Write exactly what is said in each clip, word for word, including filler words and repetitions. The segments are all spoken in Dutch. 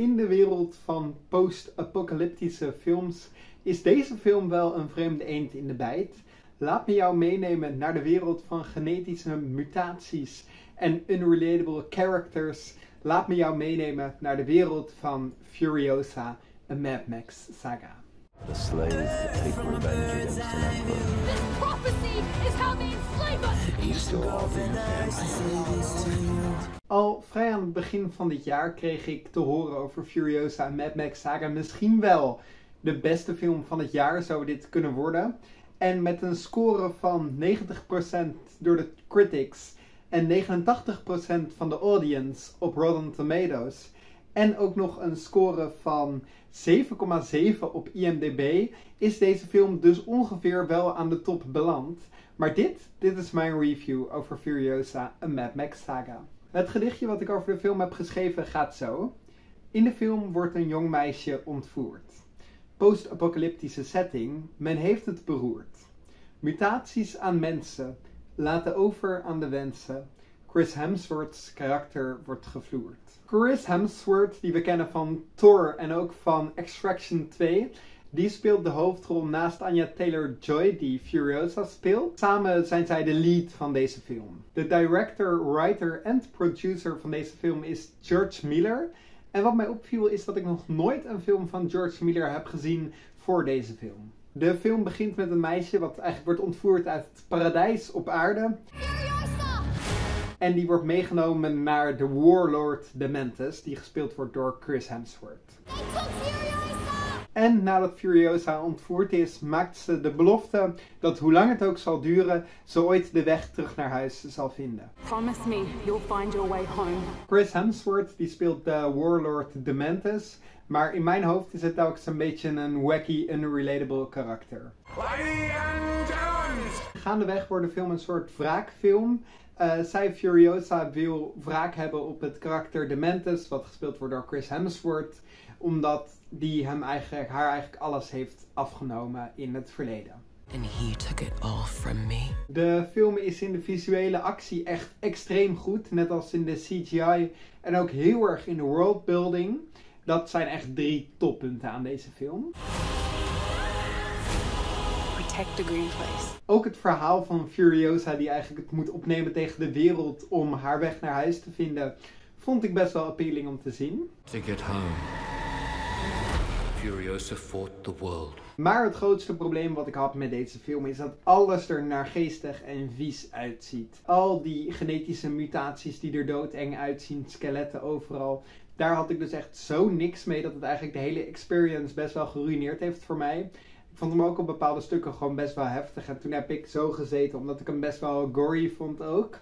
In de wereld van post-apocalyptische films is deze film wel een vreemde eend in de bijt. Laat me jou meenemen naar de wereld van genetische mutaties en unrelatable characters. Laat me jou meenemen naar de wereld van Furiosa, A Mad Max Saga. The slave take revenge against an emperor. This prophecy is how they enslave us. East to all the Al vrij aan het begin van dit jaar kreeg ik te horen over Furiosa en Mad Max Saga. Misschien wel de beste film van het jaar zou dit kunnen worden. En met een score van negentig procent door de critics en negenentachtig procent van de audience op Rotten Tomatoes. En ook nog een score van zeven komma zeven op I M D b is deze film dus ongeveer wel aan de top beland. Maar dit, dit is mijn review over Furiosa, A Mad Max Saga. Het gedichtje wat ik over de film heb geschreven gaat zo. In de film wordt een jong meisje ontvoerd. Post-apocalyptische setting, men heeft het beroerd. Mutaties aan mensen, laten over aan de wensen. Chris Hemsworth's karakter wordt gevloerd. Chris Hemsworth, die we kennen van Thor en ook van Extraction twee, die speelt de hoofdrol naast Anya Taylor-Joy, die Furiosa speelt. Samen zijn zij de lead van deze film. De director, writer en producer van deze film is George Miller. En wat mij opviel is dat ik nog nooit een film van George Miller heb gezien voor deze film. De film begint met een meisje wat eigenlijk wordt ontvoerd uit het paradijs op aarde. En die wordt meegenomen naar de warlord Dementus, die gespeeld wordt door Chris Hemsworth. En nadat Furiosa ontvoerd is, maakt ze de belofte dat hoe lang het ook zal duren, ze ooit de weg terug naar huis zal vinden. Promise me, you'll find your way home. Chris Hemsworth die speelt de warlord Dementus, maar in mijn hoofd is het telkens een beetje een wacky, unrelatable karakter. Gaandeweg wordt de film een soort wraakfilm. Uh, zij, Furiosa, wil wraak hebben op het karakter Dementus, wat gespeeld wordt door Chris Hemsworth, omdat die hem eigenlijk, haar eigenlijk alles heeft afgenomen in het verleden. And he took it all from me. De film is in de visuele actie echt extreem goed, net als in de C G I en ook heel erg in de worldbuilding. Dat zijn echt drie toppunten aan deze film. The green place. Ook het verhaal van Furiosa, die eigenlijk het moet opnemen tegen de wereld om haar weg naar huis te vinden, vond ik best wel appealing om te zien. To get home. Furiosa fought the world. Maar het grootste probleem wat ik had met deze film is dat alles er naargeestig en vies uitziet. Al die genetische mutaties die er doodeng uitzien, skeletten overal. Daar had ik dus echt zo niks mee dat het eigenlijk de hele experience best wel geruineerd heeft voor mij. Ik vond hem ook op bepaalde stukken gewoon best wel heftig. En toen heb ik zo gezeten omdat ik hem best wel gory vond ook.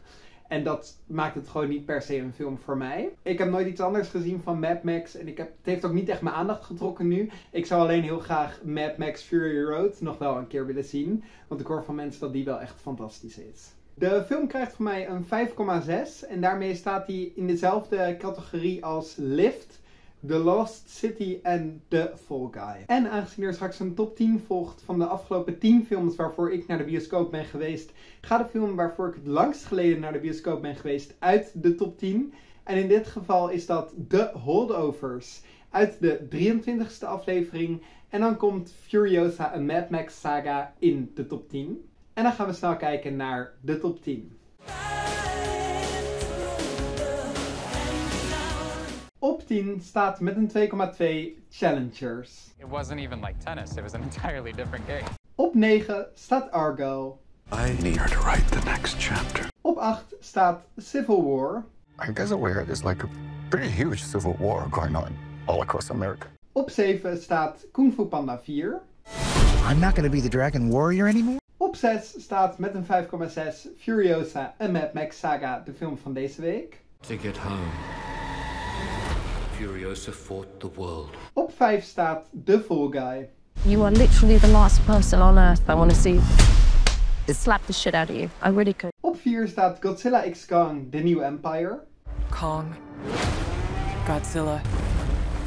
En dat maakt het gewoon niet per se een film voor mij. Ik heb nooit iets anders gezien van Mad Max. En ik heb, het heeft ook niet echt mijn aandacht getrokken nu. Ik zou alleen heel graag Mad Max Fury Road nog wel een keer willen zien. Want ik hoor van mensen dat die wel echt fantastisch is. De film krijgt van mij een vijf komma zes. En daarmee staat hij in dezelfde categorie als Lift, The Lost City en The Fall Guy. En aangezien er straks een top tien volgt van de afgelopen tien films waarvoor ik naar de bioscoop ben geweest, gaat de film waarvoor ik het langst geleden naar de bioscoop ben geweest uit de top tien. En in dit geval is dat The Holdovers uit de drieëntwintigste aflevering. En dan komt Furiosa, A Mad Max Saga in de top tien. En dan gaan we snel kijken naar de top tien. Op tien staat met een twee komma twee Challengers. It wasn't even like tennis, it was an entirely different game. Op negen staat Argo. I need her to write the next chapter. Op acht staat Civil War. I'm guess aware there's like a pretty huge civil war going on all across America. Op zeven staat Kung Fu Panda vier. I'm not going to be the dragon warrior anymore. Op zes staat met een vijf komma zes Furiosa, A Mad Max Saga, de film van deze week. Ticket home. Furiosa fought the world. Op vijf staat The Fall Guy. You are literally the last person on earth I want to see. Slap the shit out of you. I really could. Op vier staat Godzilla versus Kong: The New Empire. Kong. Godzilla.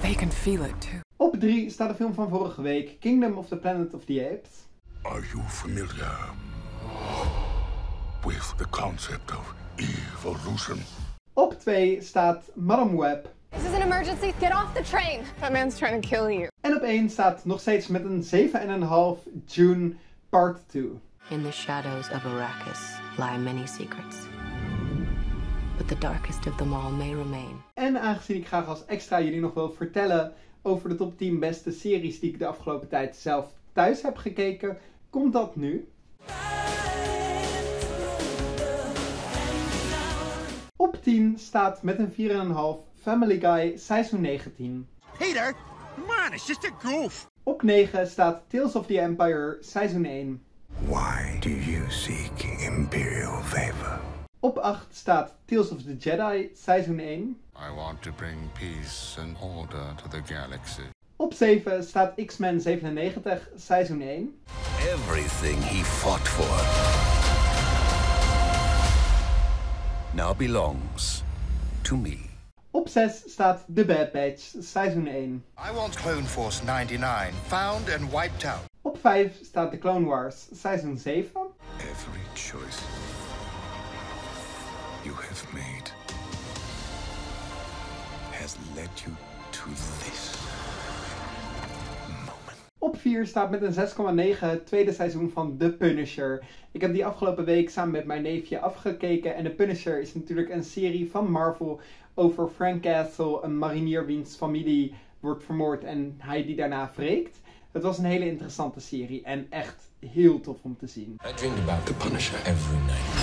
They can feel it too. Op drie staat de film van vorige week, Kingdom of the Planet of the Apes. Are you familiar with the concept of evolution? Op twee staat Madame Web. This is an emergency. Get off the train. That man's trying to kill you. En op één staat nog steeds met een zeven komma vijf Dune Part twee. In the shadows of Arrakis lie many secrets. But the darkest of them all may remain. En aangezien ik graag als extra jullie nog wil vertellen over de top tien beste series die ik de afgelopen tijd zelf thuis heb gekeken, komt dat nu. Op tien staat met een vier komma vijf Family Guy seizoen negentien. Hey there! Man, it's just a goof! Op negen staat Tales of the Empire seizoen één. Why do you seek imperial favor? Op acht staat Tales of the Jedi seizoen één. I want to bring peace and order to the galaxy. Op zeven staat X-Men zevenennegentig seizoen één. Everything he fought for now belongs to me. Op zes staat The Bad Batch seizoen één. I want Clone Force negenennegentig found and wiped out. Op vijf staat The Clone Wars seizoen zeven. Every choice you have made has led you to this moment. Op vier staat met een zes komma negen tweede seizoen van The Punisher. Ik heb die afgelopen week samen met mijn neefje afgekeken. En The Punisher is natuurlijk een serie van Marvel over Frank Castle, een marinier wiens familie wordt vermoord en hij die daarna wreekt. Het was een hele interessante serie en echt heel tof om te zien. I dreamed about The Punisher every night.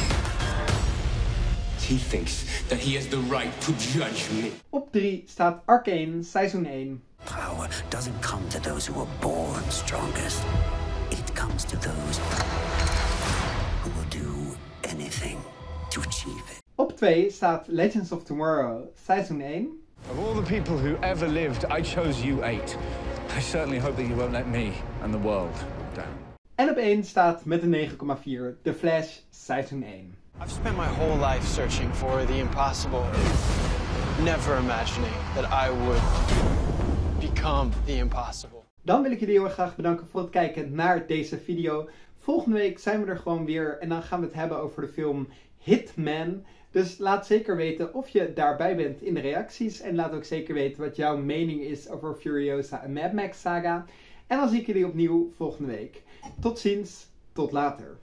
He thinks that he has the right to judge me. Op drie staat Arcane seizoen één. Power doesn't come to those who are born strongest. It comes to those who will do anything to achieve it. Op twee staat Legends of Tomorrow seizoen één. Of all the people who ever lived, I chose you eight. I certainly hope that you won't let me and the world down. En op één staat met een negen komma vier The Flash seizoen één. I've spent my whole life searching for the impossible, never imagining that I would become the impossible. Dan wil ik jullie heel erg graag bedanken voor het kijken naar deze video. Volgende week zijn we er gewoon weer en dan gaan we het hebben over de film Hitman. Dus laat zeker weten of je daarbij bent in de reacties. En laat ook zeker weten wat jouw mening is over Furiosa, A Mad Max Saga. En dan zie ik jullie opnieuw volgende week. Tot ziens, tot later.